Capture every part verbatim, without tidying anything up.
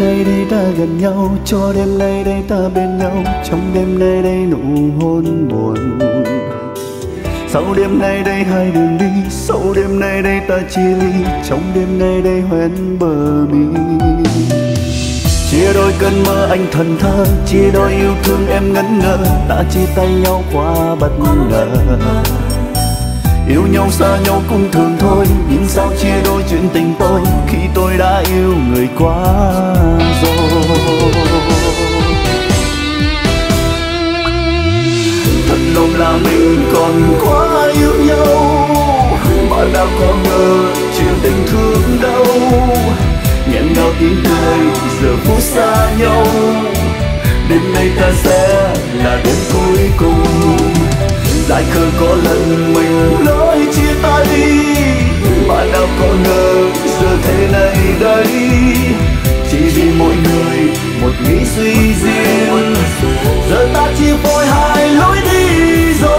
nay đây ta gần nhau, cho đêm nay đây ta bên nhau, trong đêm nay đây nụ hôn buồn. Sau đêm nay đây hai đường đi, sau đêm nay đây ta chia ly, trong đêm nay đây hoen bờ mi. Chia đôi cơn mơ anh thần thơ, chia đôi yêu thương em ngẩn ngơ, ta chia tay nhau quá bất ngờ. Yêu nhau xa nhau cũng thường thôi, nhưng sao chia đôi chuyện tình tôi, khi tôi đã yêu người quá rồi. Thật lòng là mình còn quá yêu nhau, mà đã có ngờ chuyện tình thương đâu. Nhẹn ngào tiếng cười giờ phút xa nhau, đêm nay ta sẽ là đêm cuối cùng. Dại khờ có lần mình nói chia tay, mà nào có ngờ giờ thế này đây. Chỉ vì mỗi người một nghĩ suy riêng, giờ ta chia phôi hai lối đi rồi.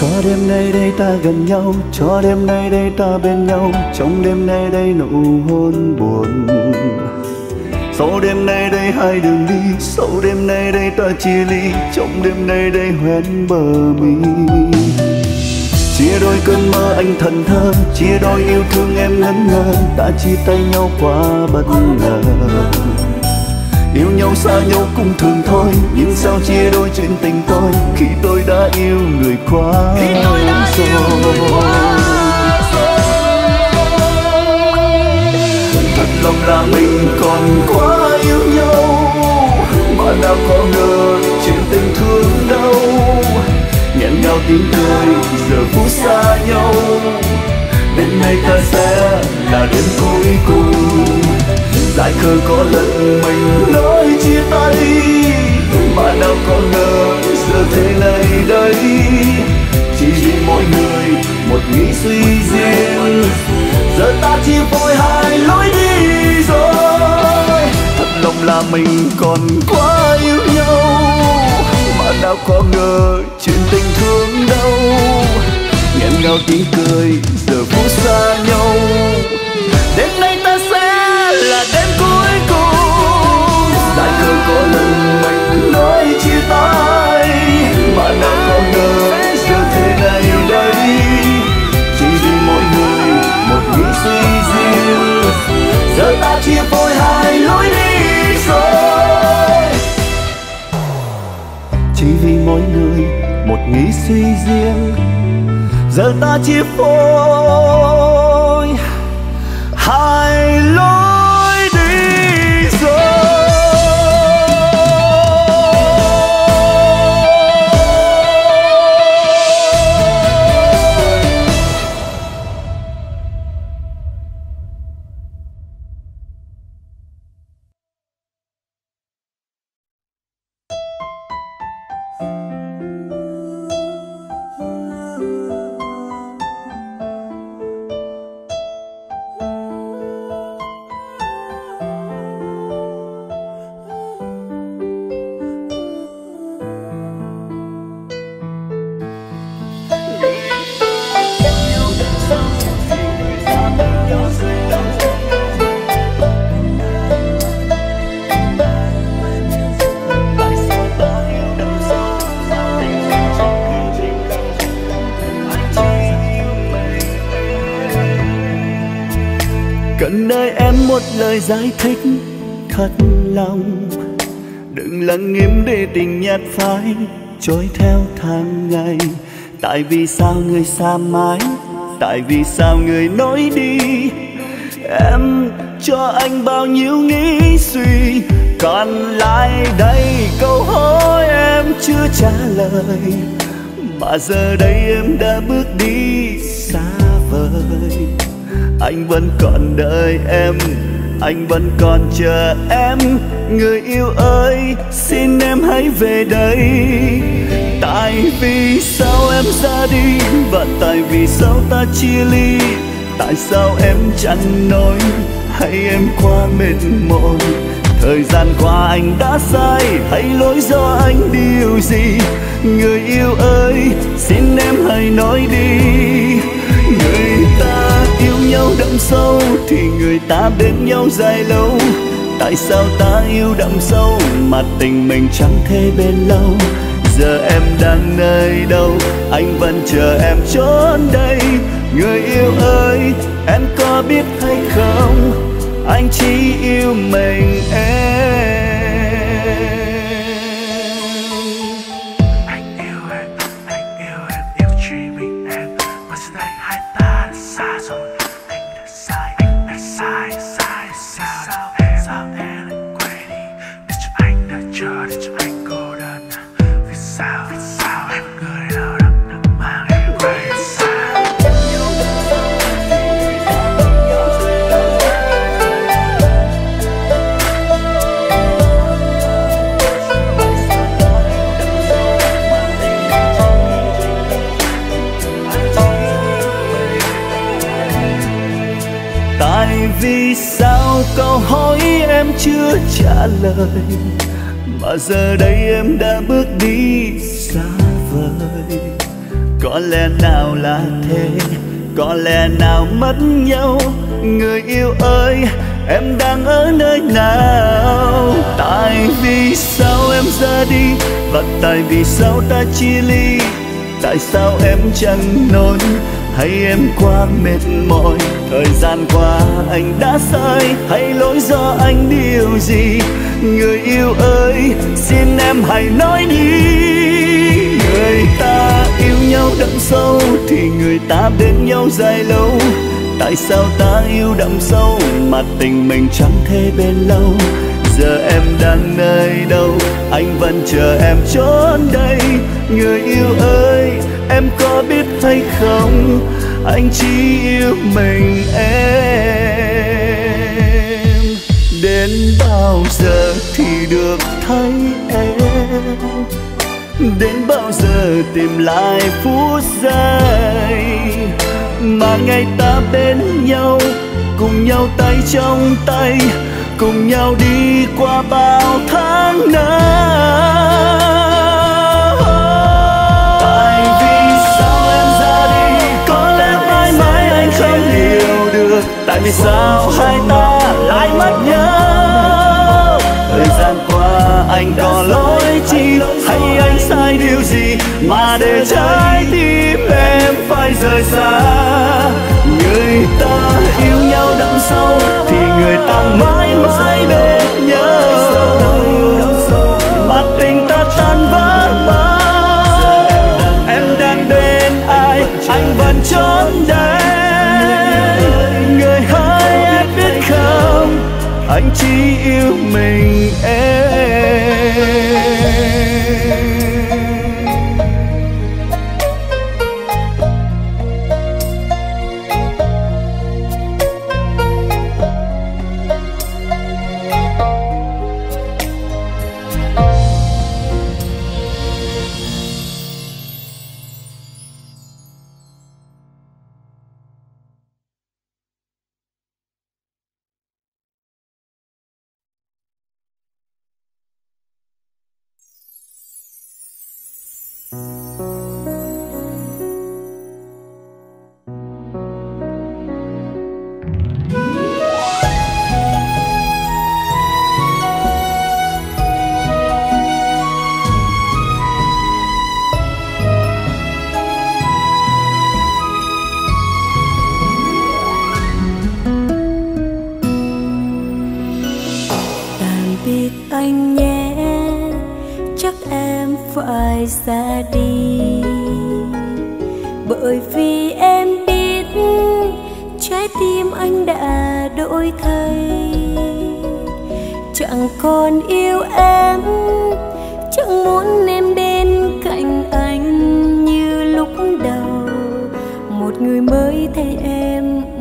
Cho đêm nay đây ta gần nhau, cho đêm nay đây ta bên nhau, trong đêm nay đây nụ hôn buồn. Sau đêm nay đây hai đường đi, sau đêm nay đây ta chia ly, trong đêm nay đây hoen bờ mi. Chia đôi cơn mơ anh thần thơ, chia đôi yêu thương em ngẩn ngơ, đã chia tay nhau quá bất ngờ. Yêu nhau xa nhau cũng thường thôi, nhưng sao chia đôi chuyện tình tôi, khi tôi đã yêu người quá rồi. Thật lòng là mình còn quá yêu nhau, mà nào có ngờ chuyện tình thương đâu. Nhẹn ngào tiếng cười giờ phút xa nhau, đêm nay ta sẽ là đêm cuối cùng. Dại khờ có lần mình nói chia tay, mà nào có ngờ giờ thế này đây. Chỉ vì mỗi người một nghĩ suy riêng, giờ ta chia phôi hai lối đi rồi. Thật lòng là mình còn quá yêu nhau, mà nào có ngờ chuyện tình thương đâu. Nghẹn ngào tiếng cười giờ phút xa nhau, đêm nay ta sẽ là đêm cuối cùng. Dại khờ có lần mình nói chia tay, mà nào có ngờ giờ thế này đây. Chỉ vì mỗi người một nghĩ suy riêng, giờ ta chia phôi hai lối đi rồi. Chỉ vì mỗi người một nghĩ suy riêng, giờ ta chia phôi hai lối. Giải thích thật lòng, đừng lặng im để tình nhạt phai trôi theo tháng ngày. Tại vì sao người xa mãi, tại vì sao người nói đi. Em cho anh bao nhiêu nghĩ suy, còn lại đây câu hỏi em chưa trả lời. Mà giờ đây em đã bước đi xa vời, Anh vẫn còn đợi em, anh vẫn còn chờ em. Người yêu ơi, xin em hãy về đây. Tại vì sao em ra đi, và tại vì sao ta chia ly? Tại sao em chẳng nói, hay em quá mệt mỏi? Thời gian qua anh đã sai, hay lỗi do anh điều gì? Người yêu ơi, xin em hãy nói đi. Người ta yêu nhau đậm sâu thì người ta bên nhau dài lâu. Tại sao ta yêu đậm sâu mà tình mình chẳng thể bền lâu? Giờ em đang nơi đâu, anh vẫn chờ em trốn đây. Người yêu ơi, em có biết hay không, anh chỉ yêu mình em. Vì sao câu hỏi em chưa trả lời, mà giờ đây em đã bước đi xa vời? Có lẽ nào là thế, có lẽ nào mất nhau? Người yêu ơi, em đang ở nơi nào? Tại vì sao em ra đi, và tại vì sao ta chia ly? Tại sao em chẳng nói, hay em quá mệt mỏi? Thời gian qua anh đã sai, hay lỗi do anh điều gì? Người yêu ơi, xin em hãy nói đi. Người ta yêu nhau đậm sâu thì người ta bên nhau dài lâu. Tại sao ta yêu đậm sâu mà tình mình chẳng thể bền lâu? Giờ em đang nơi đâu, anh vẫn chờ em trốn đây. Người yêu ơi, em có biết hay không, anh chỉ yêu mình em. Đến bao giờ thì được thấy em, đến bao giờ tìm lại phút giây mà ngày ta bên nhau, cùng nhau tay trong tay, cùng nhau đi qua bao tháng năm. Tại vì sao hai ta lại mất nhau? Thời gian qua anh có lỗi chi, hay anh sai điều gì mà để trái tim em phải rời xa? Người ta yêu nhau đậm sâu thì người ta mãi mãi bên nhau, mà tình ta tan vỡ bao. Em đang bên ai, anh vẫn trốn đây. Anh chỉ yêu mình em.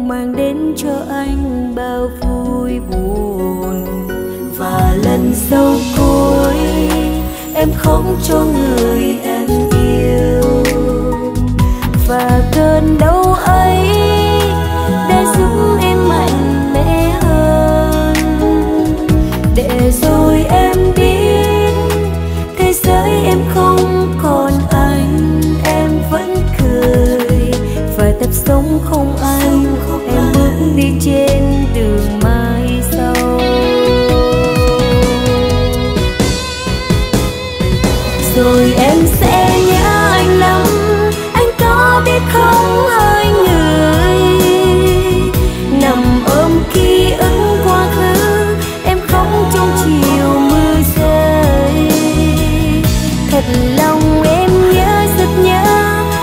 Mang đến cho anh bao vui buồn. Và lần sau cuối em không cho người em yêu, và cơn đau ấy đã giúp em mạnh mẽ hơn, để rồi em biết thế giới em không còn anh em vẫn cười và tập sống không anh. Em bước đi trên đường mai sau, rồi em sẽ nhớ anh lắm, anh có biết không hai người nằm ôm ký ức quá khứ em không trong chiều mưa rơi. Thật lòng em nhớ rất nhớ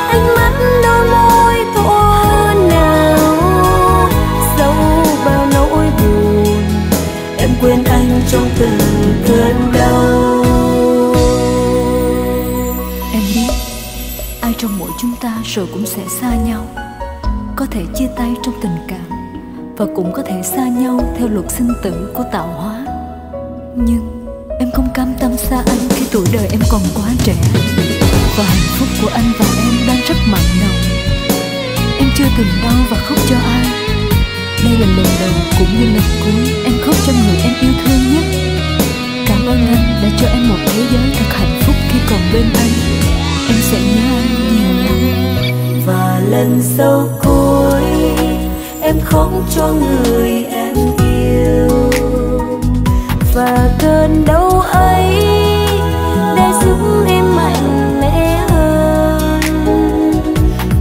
ánh mắt đôi môi thổ nào, dẫu bao nỗi buồn em quên anh trong từng cơn đau. Trong mỗi chúng ta rồi cũng sẽ xa nhau, có thể chia tay trong tình cảm và cũng có thể xa nhau theo luật sinh tử của tạo hóa. Nhưng em không cam tâm xa anh khi tuổi đời em còn quá trẻ, và hạnh phúc của anh và em đang rất mặn nồng. Em chưa từng đau và khóc cho ai, đây là lần đầu cũng như lần cuối em khóc cho người em yêu thương nhất. Cảm ơn anh đã cho em một thế giới thật hạnh phúc khi còn bên anh. Em sẽ nhớ anh nhiều lắm. Và lần sau cuối em không cho người em yêu, và cơn đau ấy đã giúp em mạnh mẽ hơn,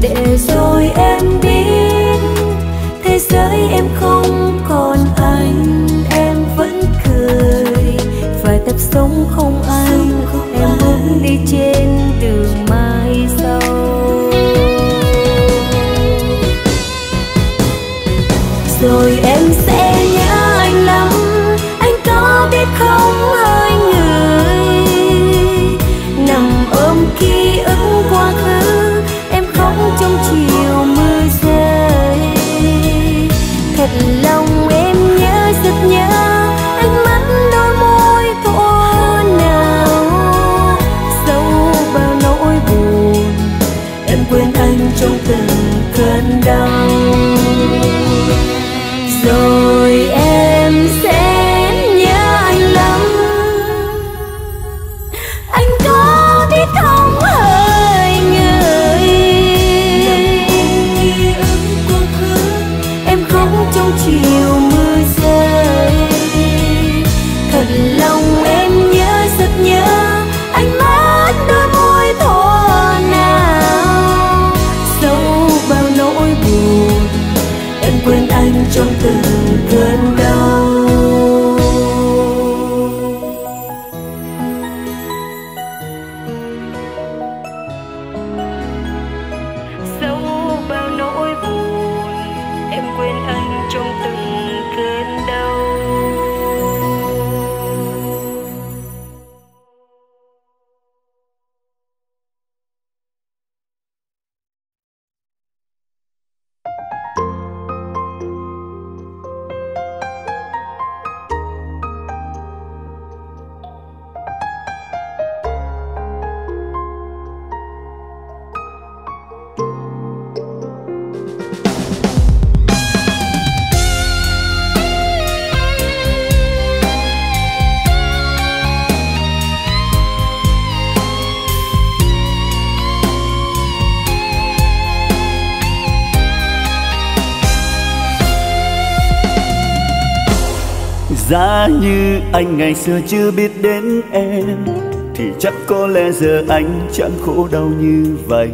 để rồi em biết thế giới em không còn anh em vẫn cười và tập sống không anh. Em bước đi trên đường mai sau, rồi em sẽ nhớ anh lắm, anh có biết không hai người nằm ôm ký ức quá khứ em không trong chiều mưa rơi. Thật lòng em nhớ rất nhớ ánh mắt đôi môi thổ nào, dẫu bao nỗi buồn em quên anh trong từng cơn đau. Rồi em sẽ nhớ anh lắm, anh có biết không hỡi người em không trong chiều mưa rơi. Thật lòng em nhớ rất nhớ ánh mắt đôi môi thổ nào, dẫu bao nỗi buồn em quên anh trong từng cơn đau. Dẫu bao nỗi buồn em quên anh trong từng cơn đau. Giá như anh ngày xưa chưa biết đến em, thì chắc có lẽ giờ anh chẳng khổ đau như vậy.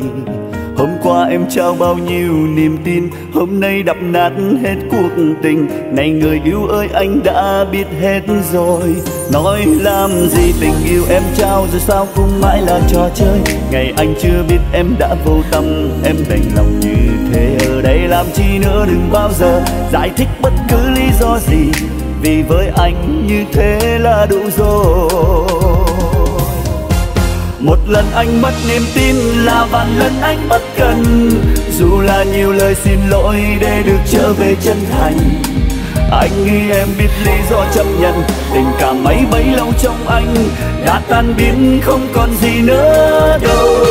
Hôm qua em trao bao nhiêu niềm tin, hôm nay đập nát hết cuộc tình. Này người yêu ơi anh đã biết hết rồi, nói làm gì tình yêu em trao rồi sao cũng mãi là trò chơi. Ngày anh chưa biết em đã vô tâm, em đành lòng như thế. Ở đây làm chi nữa đừng bao giờ giải thích bất cứ lý do gì, vì với anh như thế là đủ rồi. Một lần anh mất niềm tin là vạn lần anh bất cần, dù là nhiều lời xin lỗi để được trở về chân thành. Anh nghĩ em biết lý do chấp nhận, tình cảm ấy bấy lâu trong anh đã tan biến không còn gì nữa đâu.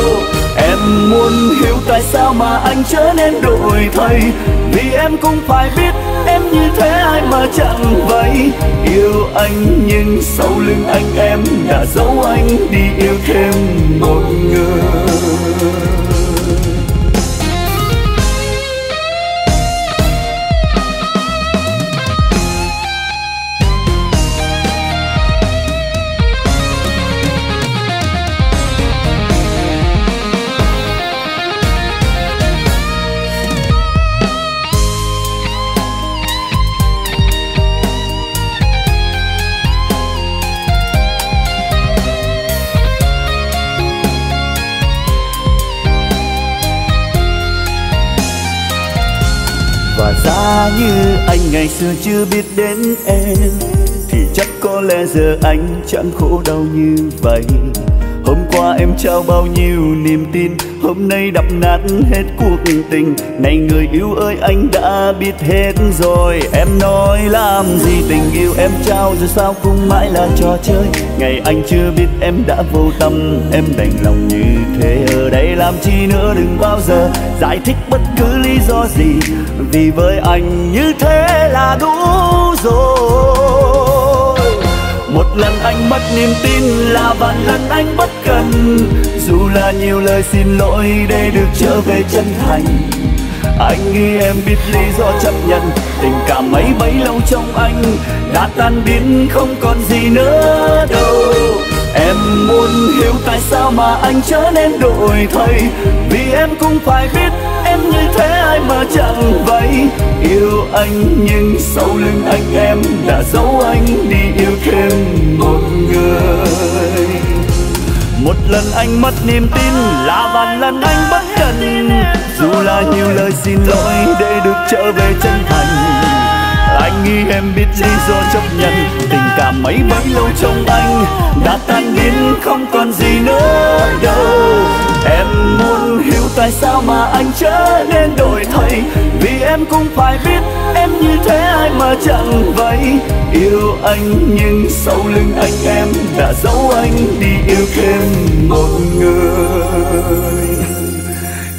Em muốn hiểu tại sao mà anh trở nên đổi thay, vì em cũng phải biết em như thế ai mà chẳng vậy. Yêu anh nhưng sau lưng anh em đã giấu anh đi yêu thêm một người. Giá như anh ngày xưa chưa biết đến em, thì chắc có lẽ giờ anh chẳng khổ đau như vậy. Hôm qua em trao bao nhiêu niềm tin, hôm nay đập nát hết cuộc tình. Này người yêu ơi anh đã biết hết rồi, em nói làm gì. Tình yêu em trao rồi sao cũng mãi là trò chơi. Ngày anh chưa biết em đã vô tâm, em đành lòng như thế. Ở đây làm chi nữa, đừng bao giờ giải thích bất cứ lý do gì, vì với anh như thế là đủ rồi. Một lần anh mất niềm tin là vạn lần anh bất cần, dù là nhiều lời xin lỗi để được trở về chân thành. Anh nghĩ em biết lý do chấp nhận, tình cảm ấy bấy lâu trong anh đã tan biến không còn gì nữa đâu. Em muốn hiểu tại sao mà anh trở nên đổi thay, vì em cũng phải biết em như thế ai mà chẳng vậy. Yêu anh nhưng sau lưng anh em đã giấu anh đi yêu thêm một người. Một lần anh mất niềm tin là vạn lần anh bất cần, dù là nhiều lời xin lỗi để được trở về chân thành. Anh nghĩ em biết lý do chấp nhận, tình cảm mấy bấy lâu trong anh đã tan biến không còn gì nữa đâu. Em muốn hiểu tại sao mà anh trở nên đổi thay, vì em cũng phải biết em như thế ai mà chẳng vậy. Yêu anh nhưng sau lưng anh em đã giấu anh đi yêu thêm một người.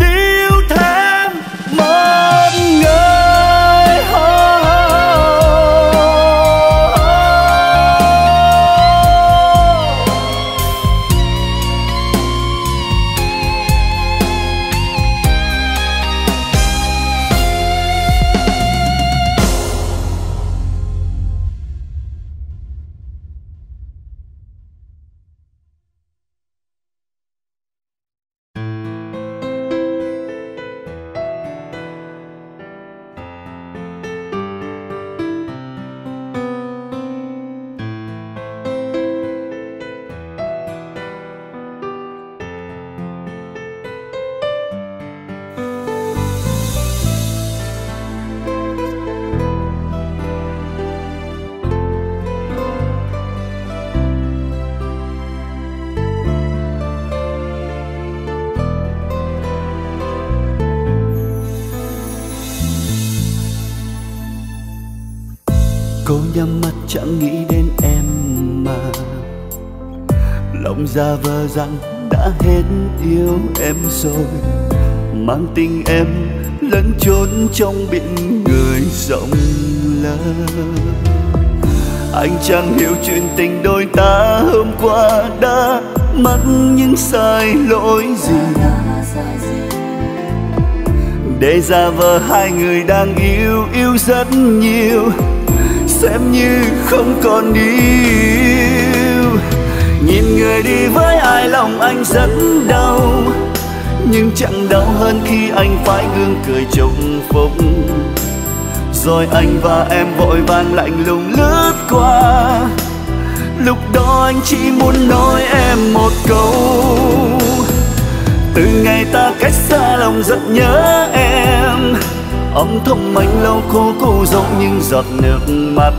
Đi yêu thêm một người oh, oh, oh. Cô nhắm mắt chẳng nghĩ đến em mà lòng giả vờ rằng đã hết yêu em rồi, mang tình em lẫn trốn trong biển người rộng lớn. Anh chẳng hiểu chuyện tình đôi ta hôm qua đã mắc những sai lỗi gì để giả vờ hai người đang yêu yêu rất nhiều, xem như không còn yêu. Nhìn người đi với ai lòng anh rất đau, nhưng chẳng đau hơn khi anh phải gương cười chồng phúc. Rồi anh và em vội vàng lạnh lùng lướt qua, lúc đó anh chỉ muốn nói em một câu: từ ngày ta cách xa lòng rất nhớ em. Ông thông anh lâu khô cô rộng những giọt nước mắt.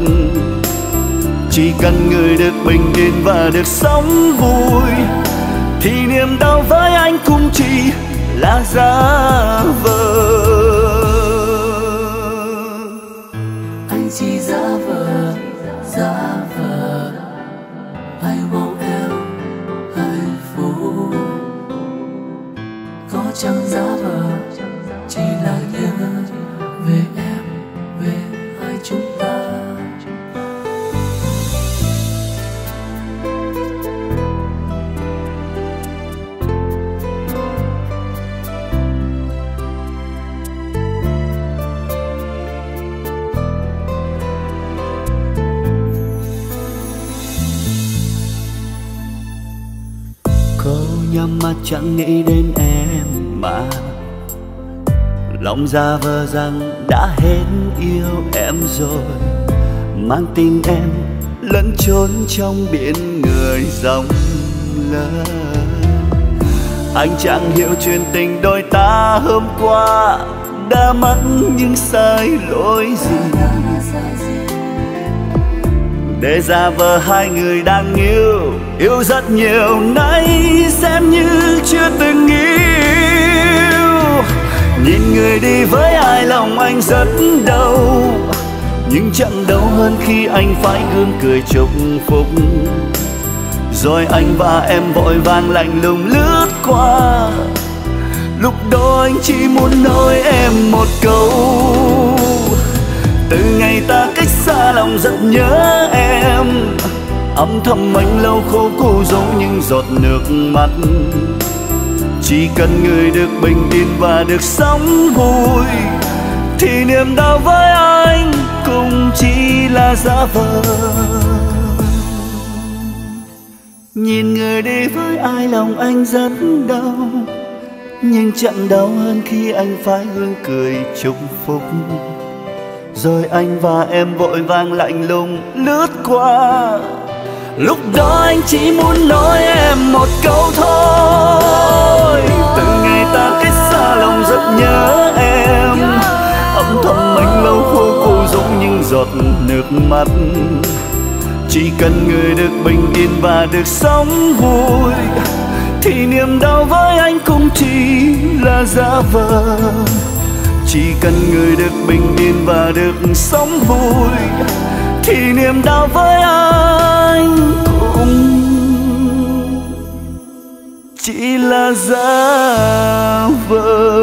Chỉ cần người được bình yên và được sống vui thì niềm đau với anh cũng chỉ là giả vờ. Anh chỉ giả vờ, giả vờ. Anh mong em hạnh phúc. Có chẳng giả vờ, chỉ là nhớ về em, về hai chúng ta. Nhắm mắt chẳng nghĩ đến em mà lòng giả vờ rằng đã hết yêu em rồi, mang tình em lẫn trốn trong biển người dòng lỡ. Anh chẳng hiểu chuyện tình đôi ta hôm qua đã mắc những sai lỗi gì để giả vờ hai người đang yêu, yêu rất nhiều nay xem như chưa từng yêu. Nhìn người đi với ai lòng anh rất đau, nhưng chẳng đau hơn khi anh phải gương cười chúc phúc. Rồi anh và em vội vàng lạnh lùng lướt qua, lúc đó anh chỉ muốn nói em một câu. Từ ngày ta cách xa lòng rất nhớ em, ấm thầm anh lâu khô cô giống những giọt nước mắt. Chỉ cần người được bình yên và được sống vui thì niềm đau với anh cũng chỉ là giả vờ. Nhìn người đi với ai lòng anh rất đau, nhưng chẳng đau hơn khi anh phải gương cười chúc phúc. Rồi anh và em vội vàng lạnh lùng lướt qua, lúc đó anh chỉ muốn nói em một câu thôi. Từ ngày ta cách xa lòng rất nhớ em, ấm thầm anh lâu khô khô giống những giọt nước mắt. Chỉ cần người được bình yên và được sống vui thì niềm đau với anh cũng chỉ là giả vờ. Chỉ cần người được bình yên và được sống vui thì niềm đau với anh cũng chỉ là giả vờ.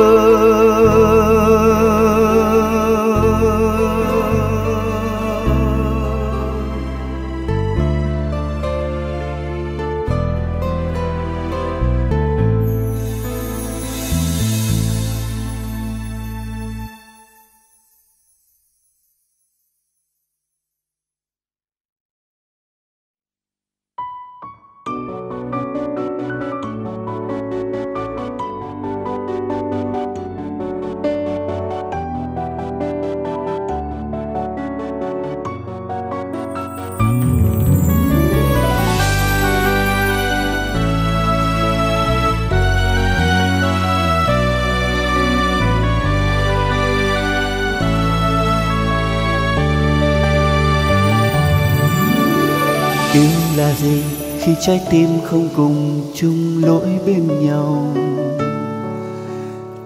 Gì khi trái tim không cùng chung lỗi bên nhau.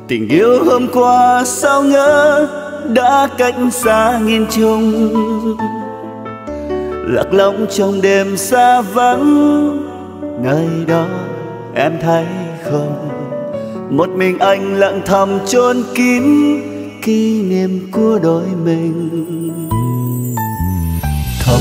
Tình yêu hôm qua sao ngỡ đã cách xa nghìn trùng, lạc lõng trong đêm xa vắng. Nơi đó em thấy không, một mình anh lặng thầm chôn kín kỷ niệm của đôi mình. Thấm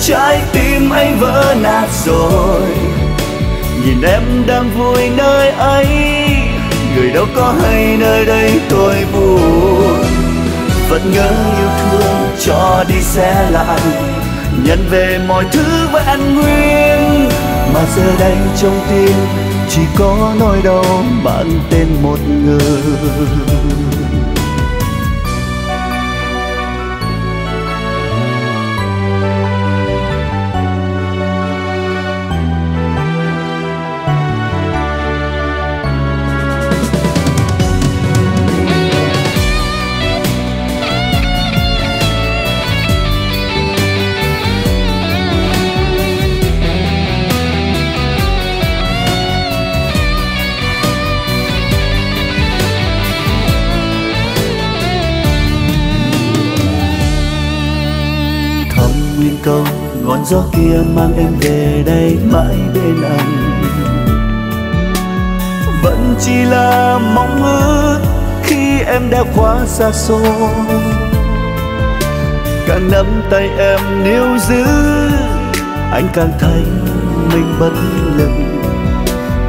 trái tim anh vỡ nát rồi. Nhìn em đang vui nơi ấy, người đâu có hay nơi đây tôi buồn. vẫn nhớ yêu thương cho đi sẽ lại, nhận về mọi thứ vẹn nguyên. Mà giờ đây trong tim chỉ có nỗi đau mang tên một người. Câu ngọn gió kia mang em về đây mãi bên anh, vẫn chỉ là mong ước khi em đã quá xa xôi. Càng nắm tay em níu giữ, anh càng thấy mình bất lực.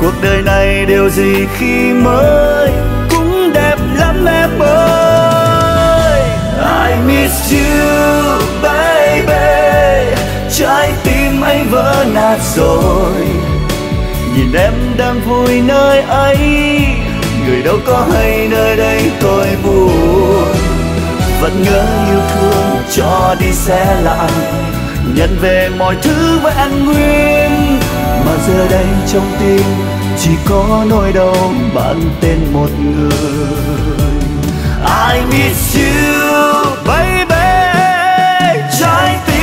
Cuộc đời này điều gì khi mới cũng đẹp lắm em ơi. I miss you baby, trái tim anh vỡ nát rồi. Nhìn em đang vui nơi ấy, người đâu có hay nơi đây tôi buồn. Vẫn nhớ yêu thương cho đi sẽ lại, nhận về mọi thứ vẹn nguyên. Mà giờ đây trong tim chỉ có nỗi đau mang tên một người. I miss you baby, trái tim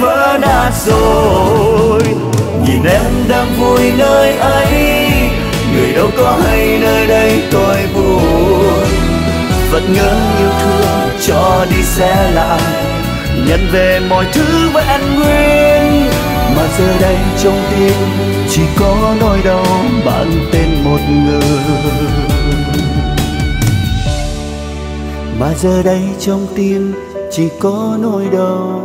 vỡ nát rồi. Nhìn em đang vui nơi ấy, người đâu có hay nơi đây tôi buồn. Vẫn nhớ yêu thương cho đi sẽ lại, nhận về mọi thứ vẹn nguyên. Mà giờ đây trong tim chỉ có nỗi đau mang tên một người. Mà giờ đây trong tim chỉ có nỗi đau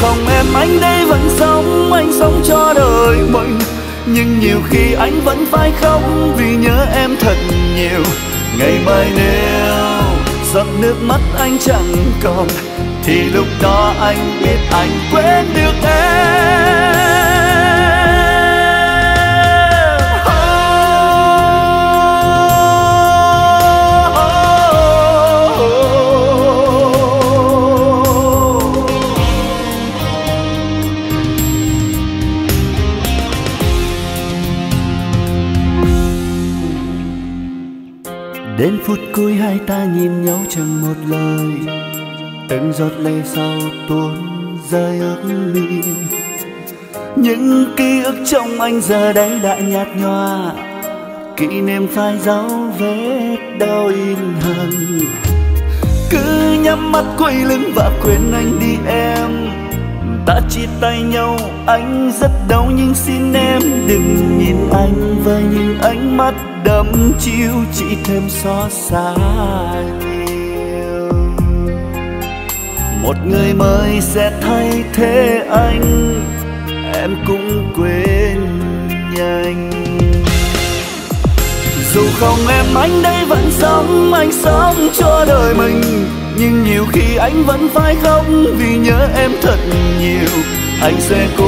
Không em anh đây vẫn sống, anh sống cho đời mình. Nhưng nhiều khi anh vẫn phải khóc vì nhớ em thật nhiều. Ngày mai nếu giọt nước mắt anh chẳng còn, thì lúc đó anh biết anh quên được em. Oh, oh, oh, oh. Đến phút cuối hai ta nhìn nhau chẳng một lời, từng giọt lệ sau tuôn rơi ướt mi. Những ký ức trong anh giờ đây đã nhạt nhòa, kỷ niệm phai dấu vết đau in hằn. Cứ nhắm mắt quay lưng và quên anh đi em, ta chia tay nhau anh rất đau. Nhưng xin em đừng nhìn anh với những ánh mắt đắm chiêu chỉ thêm xót xa nhiều. Một người mới sẽ thay thế anh, em cũng quên nhanh. Dù không em anh đây vẫn sống, anh sống cho đời mình. Nhưng nhiều khi anh vẫn phải khóc vì nhớ em thật nhiều. Anh sẽ cố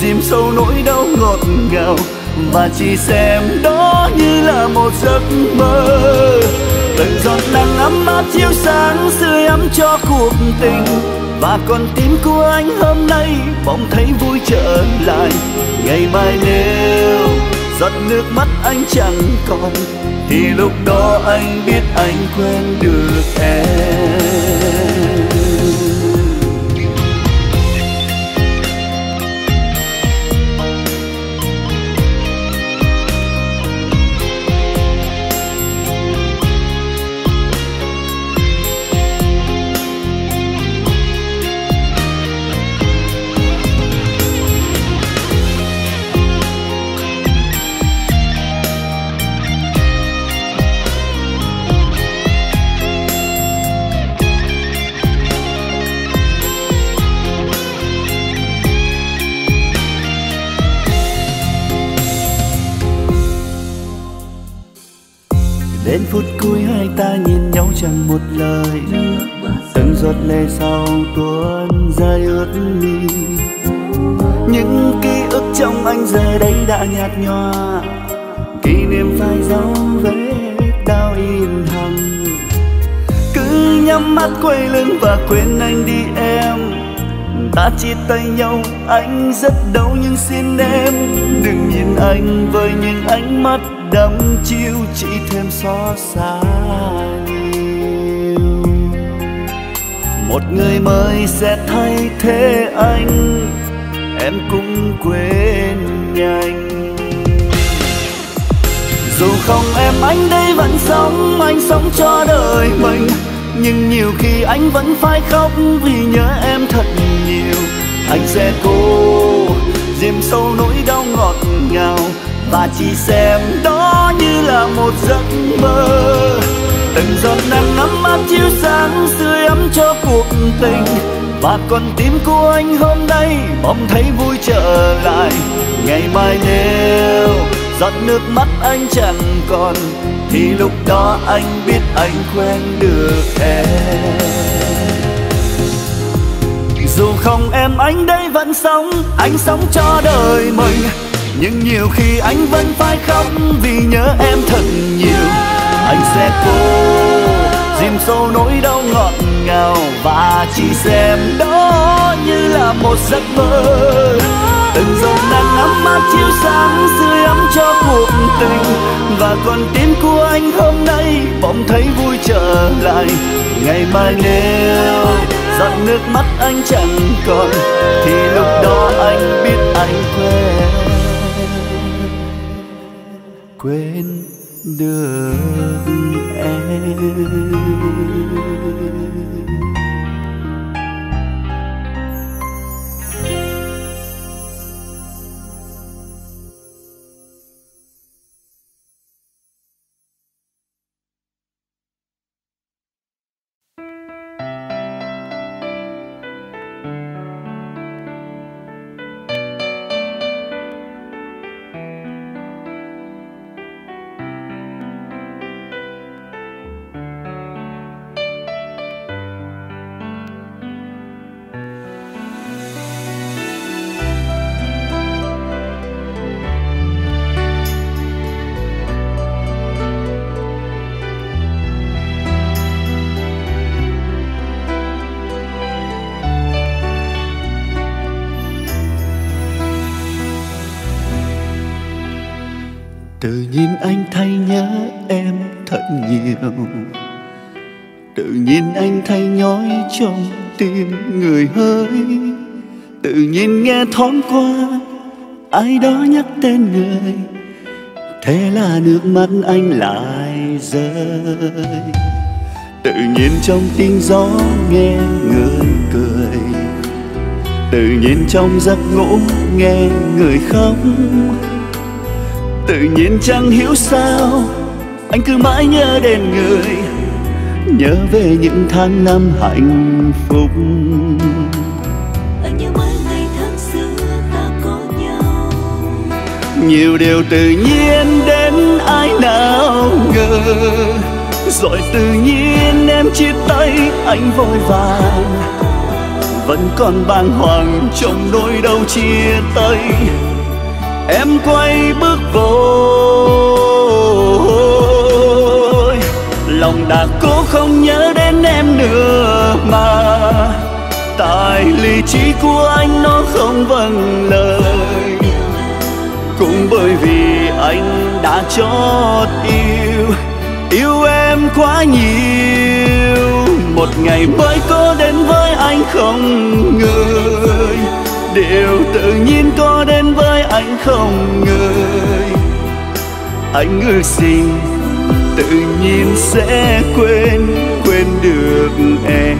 dìm sâu nỗi đau ngọt ngào, và chỉ xem đó như là một giấc mơ. Từng giọt nắng ấm áp chiếu sáng sưởi ấm cho cuộc tình, và con tim của anh hôm nay mong thấy vui trở lại. Ngày mai nếu giọt nước mắt anh chẳng còn, thì lúc đó anh biết anh quên được em. Đến phút cuối hai ta nhìn nhau chẳng một lời, từng giọt lệ sau tuôn rơi ướt mi. Những ký ức trong anh giờ đây đã nhạt nhòa, kỷ niệm phai dấu vết đau in hằn. Cứ nhắm mắt quay lưng và quên anh đi em, ta chia tay nhau anh rất đau nhưng xin em đừng nhìn anh với những ánh mắt đắm chiêu chỉ thêm xót xa nhiều. Một người mới sẽ thay thế anh, em cũng quên nhanh. Dù không em anh đây vẫn sống, anh sống cho đời mình, nhưng nhiều khi anh vẫn phải khóc vì nhớ em thật nhiều. Anh sẽ cố giềm sâu nỗi đau ngọt ngào và chỉ xem đó như là một giấc mơ. Từng giọt nắng ngắm mát chiếu sáng sưởi ấm cho cuộc tình, và con tim của anh hôm nay mong thấy vui trở lại. Ngày mai nếu giọt nước mắt anh chẳng còn, thì lúc đó anh biết anh quen được em. Dù không em anh đây vẫn sống, anh sống cho đời mình, nhưng nhiều khi anh vẫn phải khóc vì nhớ em thật nhiều. Anh sẽ cố dìm sâu nỗi đau ngọt ngào và chỉ xem đó như là một giấc mơ. Từng giọt nắng ấm áp chiếu sáng sưởi ấm cho cuộc tình, và con tim của anh hôm nay bỗng thấy vui trở lại. Ngày mai nếu giọt nước mắt anh chẳng còn, thì lúc đó anh biết anh quên quên được em. Tự nhiên anh thấy nhớ em thật nhiều, tự nhiên anh thấy nhói trong tim người hỡi. Tự nhiên nghe thoáng qua ai đó nhắc tên người, thế là nước mắt anh lại rơi. Tự nhiên trong tiếng gió nghe người cười, tự nhiên trong giấc ngủ nghe người khóc. Tự nhiên chẳng hiểu sao anh cứ mãi nhớ đến người, nhớ về những tháng năm hạnh phúc. Anh nhớ mãi ngày tháng xưa ta có nhau, nhiều điều tự nhiên đến ai nào ngờ. Rồi tự nhiên em chia tay anh vội vàng, vẫn còn bàng hoàng trong nỗi đau chia tay. Em quay bước vội, lòng đã cố không nhớ đến em nữa mà tại lý trí của anh nó không vâng lời. Cũng bởi vì anh đã chót yêu, yêu em quá nhiều. Một ngày mới có đến với anh không người, điều tự nhiên có đến với anh không người. Anh ước gì tự nhiên sẽ quên, quên được em.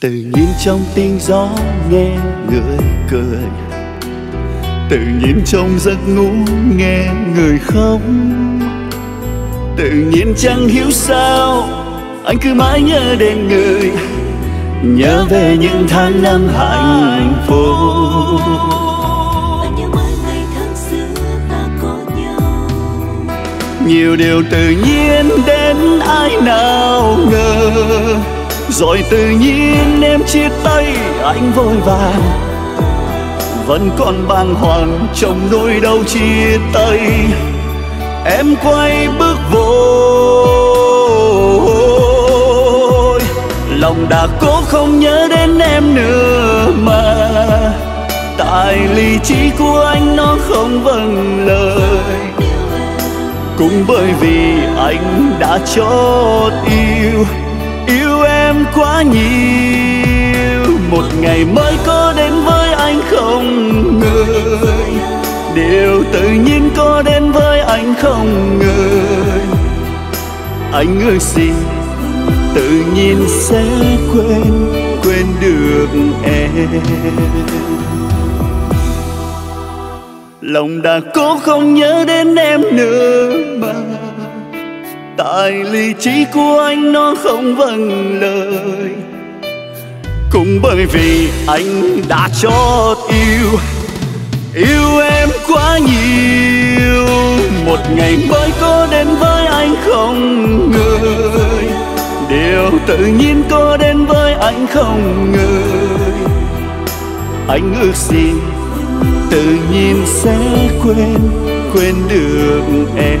Tự nhiên trong tiếng gió nghe người cười, tự nhiên trong giấc ngủ nghe người khóc, tự nhiên chẳng hiểu sao anh cứ mãi nhớ đến người, nhớ về những tháng năm hạnh phúc. Nhiều điều tự nhiên đến ai nào ngờ, rồi tự nhiên em chia tay anh vội vàng, vẫn còn bàng hoàng trong nỗi đau chia tay. Em quay bước vội, lòng đã cố không nhớ đến em nữa mà, tại lý trí của anh nó không vâng lời, cũng bởi vì anh đã chót yêu, yêu em quá nhiều. Một ngày mới có đến với anh không người, điều tự nhiên có đến với anh không người. Anh ơi xin tự nhiên sẽ quên, quên được em. Lòng đã cố không nhớ đến em nữa mà, tại lý trí của anh nó không vâng lời, cũng bởi vì anh đã chót yêu, yêu em quá nhiều. Một ngày mới có đến với anh không người, điều tự nhiên có đến với anh không người. Anh ước gì tự nhiên sẽ quên, quên được em.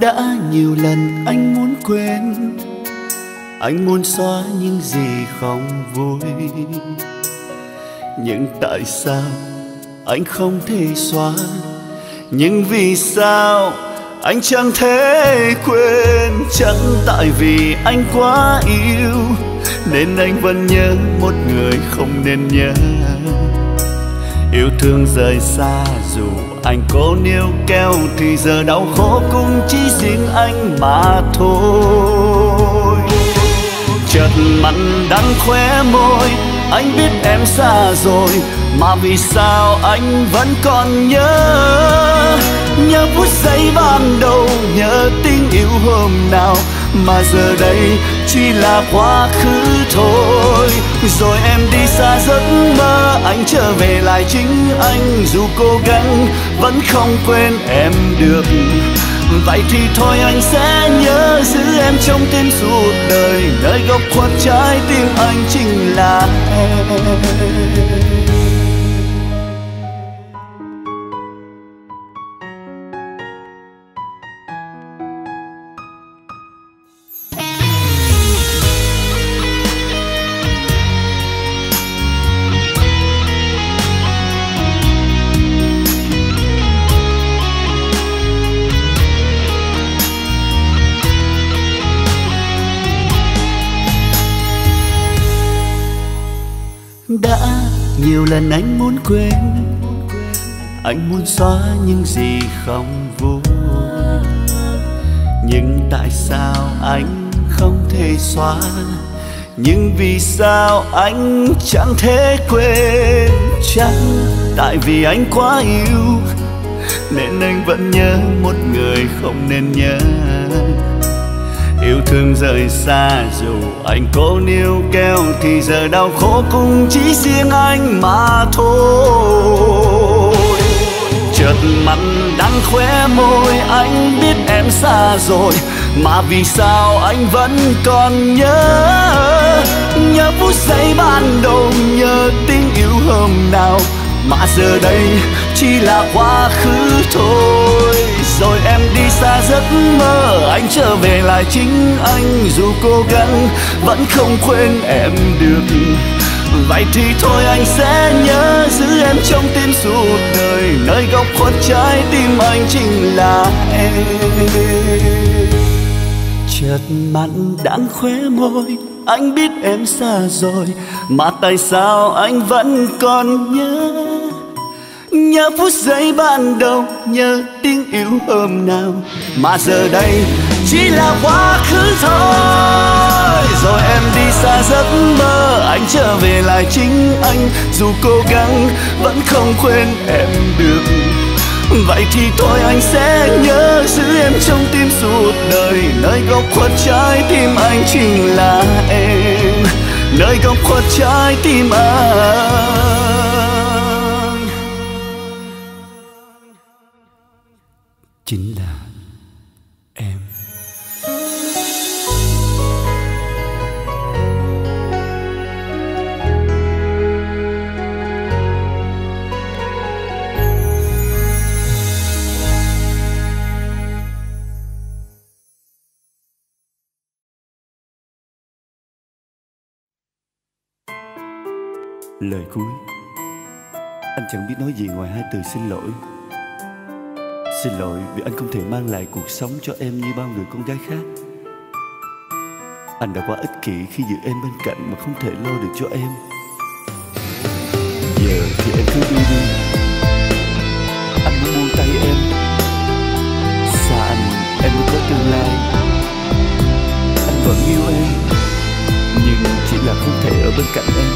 Đã nhiều lần anh muốn quên, anh muốn xóa những gì không vui, nhưng tại sao anh không thể xóa, nhưng vì sao anh chẳng thể quên. Chẳng tại vì anh quá yêu nên anh vẫn nhớ một người không nên nhớ. Yêu thương rời xa dù anh cố níu kéo, thì giờ đau khổ cũng chỉ riêng anh mà thôi. Chợt mặn đắng khóe môi, anh biết em xa rồi, mà vì sao anh vẫn còn nhớ, nhớ phút giây ban đầu, nhớ tình yêu hôm nào, mà giờ đây chỉ là quá khứ thôi. Rồi em đi xa giấc mơ, anh trở về lại chính anh, dù cố gắng vẫn không quên em được. Vậy thì thôi anh sẽ nhớ giữ em trong tim suốt đời, nơi góc khuất trái tim anh chính là em. Nhiều lần anh muốn quên, anh muốn xóa những gì không vui, nhưng tại sao anh không thể xóa, nhưng vì sao anh chẳng thể quên. Chẳng tại vì anh quá yêu nên anh vẫn nhớ một người không nên nhớ. yêu thương rời xa, dù anh cố níu kéo thì giờ đau khổ cũng chỉ riêng anh mà thôi. Chợt mặn đang khóe môi, anh biết em xa rồi, mà vì sao anh vẫn còn nhớ, nhớ phút giây ban đầu, nhớ tình yêu hôm nào, mà giờ đây chỉ là quá khứ thôi. Rồi em đi xa giấc mơ, anh trở về lại chính anh, dù cố gắng vẫn không quên em được. Vậy thì thôi anh sẽ nhớ giữ em trong tim suốt đời, nơi góc khuất trái tim anh chính là em. Chợt mặn đắng khóe môi, anh biết em xa rồi, mà tại sao anh vẫn còn nhớ, nhớ phút giây ban đầu, nhớ tiếng yêu hôm nào, mà giờ đây chỉ là quá khứ thôi. Rồi em đi xa giấc mơ, anh trở về lại chính anh, dù cố gắng vẫn không quên em được. Vậy thì thôi anh sẽ nhớ giữ em trong tim suốt đời, nơi góc khuất trái tim anh chính là em, nơi góc khuất trái tim anh chính là em. Lời cuối, anh chẳng biết nói gì ngoài hai từ xin lỗi. Xin lỗi vì anh không thể mang lại cuộc sống cho em như bao người con gái khác. Anh đã quá ích kỷ khi giữ em bên cạnh mà không thể lo được cho em. Giờ thì em cứ đi đi, anh muốn buông tay em. Xa anh, em mới có tương lai. Anh vẫn yêu em, nhưng chỉ là không thể ở bên cạnh em.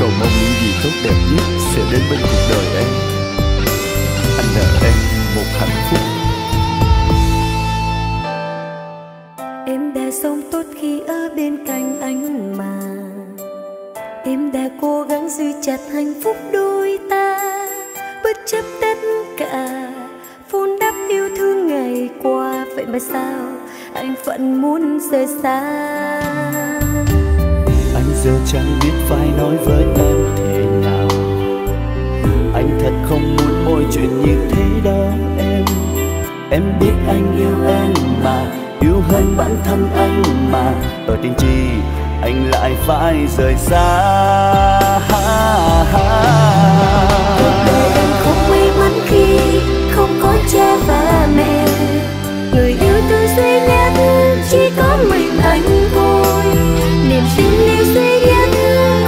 Cầu mong những gì tốt đẹp nhất sẽ đến bên cuộc đời em. Anh nợ em một hạnh phúc. Em đã sống tốt khi ở bên cạnh anh mà. Em đã cố gắng giữ chặt hạnh phúc đôi ta, bất chấp tất cả, vun đắp yêu thương ngày qua. Vậy mà sao anh vẫn muốn rời xa? Giờ chẳng biết phải nói với em thế nào. Anh thật không muốn mọi chuyện như thế đâu em. Em biết anh yêu em mà, yêu hơn bản thân anh mà, ở tình chi anh lại phải rời xa. Cuộc đời em không may mắn khi không có cha và mẹ, người yêu tôi duy nhất chỉ có mình anh thôi. Niềm tin yêu duy nhất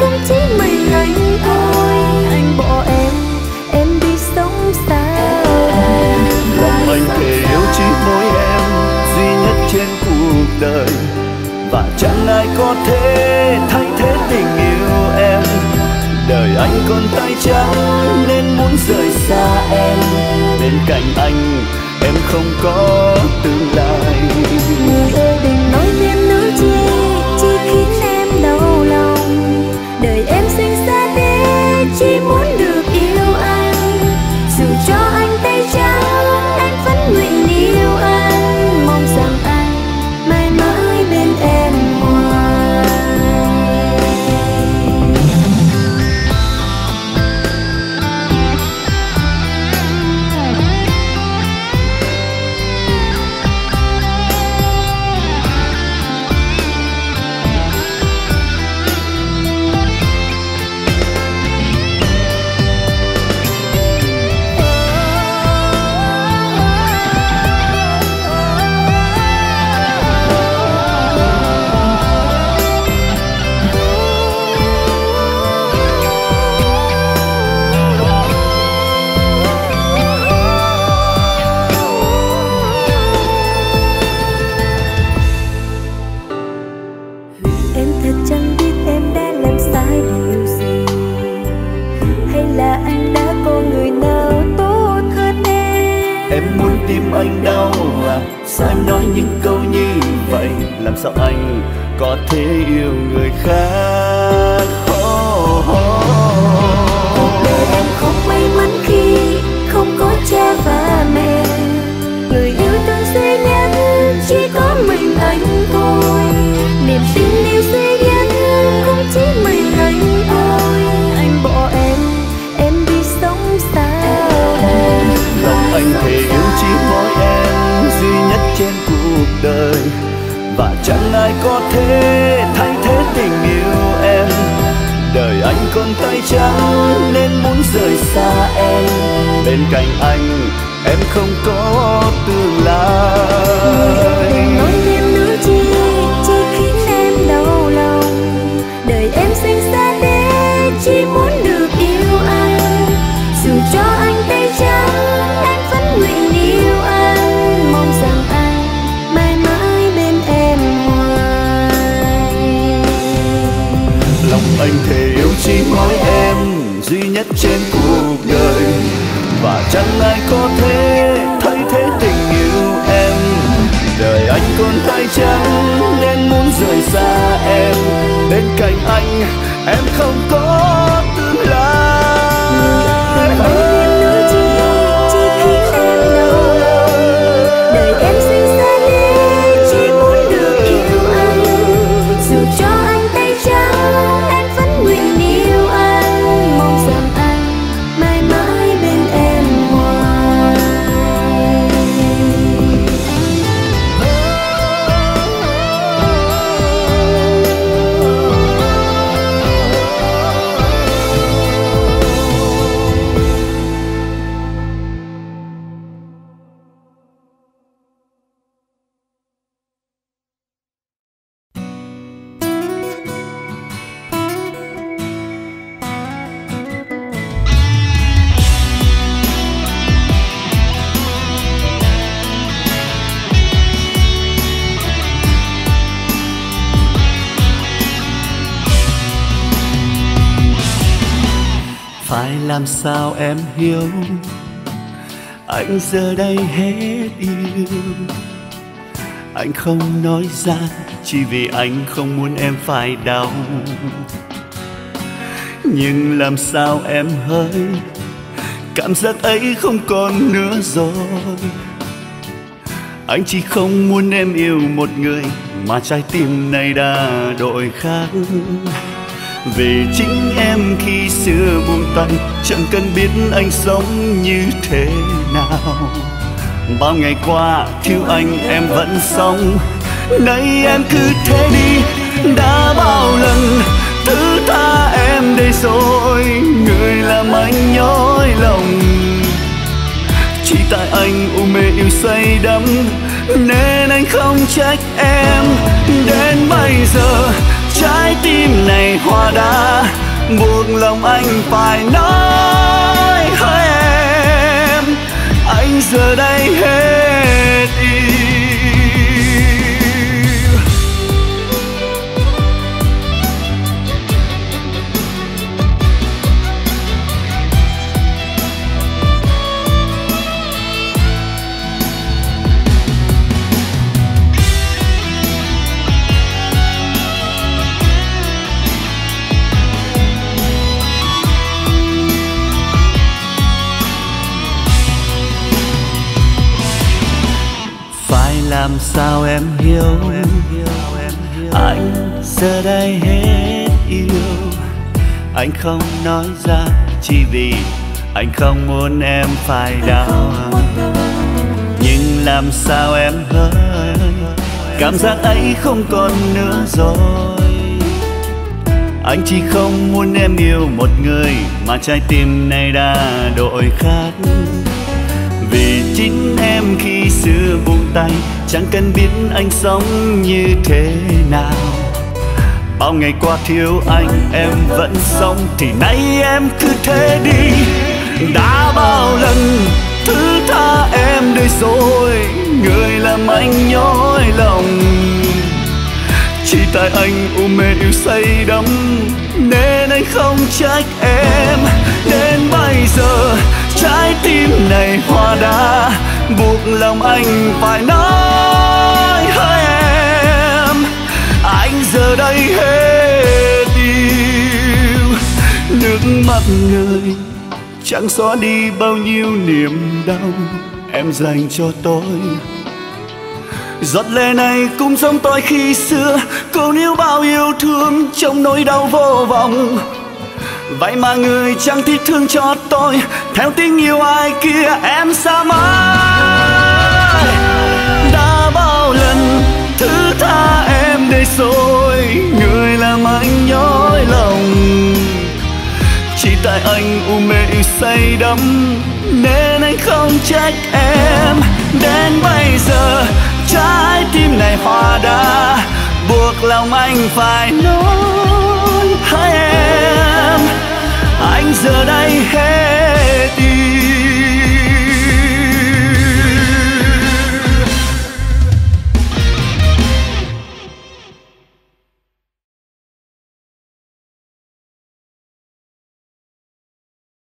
cũng chỉ mình anh thôi. Anh bỏ em, em đi sống xa đời. Mong anh thể yêu chỉ mỗi em, duy nhất trên cuộc đời, và chẳng ai có thể thay thế tình yêu em. Đời anh còn tay trắng nên muốn rời xa em. Bên cạnh anh em không có tương lai. Người ơi đừng nói thêm nữa chi, chỉ khiến em đau lòng. Đời em sinh ra để chỉ muốn được yêu anh, dù cho anh tay trắng anh vẫn nguyện yêu anh. Mong rằng anh mãi mãi bên em hoài. tim anh đau à? Sao em nói những câu như vậy? Làm sao anh có thể yêu người khác? Oh, oh, oh. Cuộc đời em không may mắn khi không có cha và mẹ. Người yêu thương duy nhất chỉ có mình anh thôi. Niềm tin yêu duy nhất cũng chỉ mình anh thôi. Anh bỏ em, em đi sống xa đây. Lòng anh thề yêu chỉ có em duy nhất trên cuộc đời, và chẳng ai có thể thay thế tình yêu em. Đời anh còn tay trắng nên muốn rời xa em. Bên cạnh anh em không có tương lai. Đừng nói thêm nữa chi, chỉ khiến em đau lòng. Đời em sinh ra để chỉ muốn được yêu anh. Dù cho anh tay trắng, em vẫn nguyện yêu anh. Mong rằng anh mãi mãi bên em hoài. Lòng anh thề yêu chỉ mỗi em duy nhất trên cuộc đời, và chẳng ai có thể thay thế tình yêu em. Đời anh còn tay trắng nên muốn rời xa em. Bên cạnh anh em không có tương lai. Đừng nói thêm nữa chi, chỉ khiến em đau lòng. Đời em sinh ra nên chỉ muốn được yêu anh. Dù cho anh tay trắng, em vẫn nguyện yêu anh. Mong rằng anh mãi mãi bên em hoài. Phải làm sao em hiểu anh giờ đây hết yêu. Anh không nói ra chỉ vì anh không muốn em phải đau. Nhưng làm sao em hỡi, cảm giác ấy không còn nữa rồi. Anh chỉ không muốn em yêu một người mà trái tim này đã đổi khác. Vì chính em khi xưa buông tay, chẳng cần biết anh sống như thế nào. Bao ngày qua thiếu anh em vẫn sống, nay em cứ thế đi. Đã bao lần thứ tha em đây rồi, người làm anh nhói lòng. Chỉ tại anh u mê yêu say đắm nên anh không trách em. Đến bây giờ trái tim này hoa đá buộc lòng anh phải nói hỡi em, anh giờ đây hết yêu. Làm sao em hiểu, anh giờ đây hết yêu. Anh không nói ra chỉ vì anh không muốn em phải đau. Nhưng làm sao em hỡi, cảm giác ấy không còn nữa rồi. Anh chỉ không muốn em yêu một người mà trái tim này đã đổi khác. Vì chính em khi xưa buông tay, chẳng cần biết anh sống như thế nào. Bao ngày qua thiếu anh em vẫn sống, thì nay em cứ thế đi. Đã bao lần thứ tha em đây rồi, người làm anh nhói lòng. Chỉ tại anh u mê yêu say đắm nên anh không trách em. Đến bây giờ trái tim này hoa đá buộc lòng anh phải nói hỡi em, anh giờ đây hết yêu. Nước mắt người chẳng xóa đi bao nhiêu niềm đau em dành cho tôi. Giọt lệ này cũng giống tôi khi xưa, cô níu bao yêu thương trong nỗi đau vô vọng. Vậy mà người chẳng thiết thương cho tôi, theo tiếng yêu ai kia em xa mãi. Đã bao lần thứ tha em để rồi, người làm anh nhói lòng. Chỉ tại anh u mê yêu say đắm, nên anh không trách em. Đến bây giờ trái tim này hóa đá, buộc lòng anh phải nói hỡi em.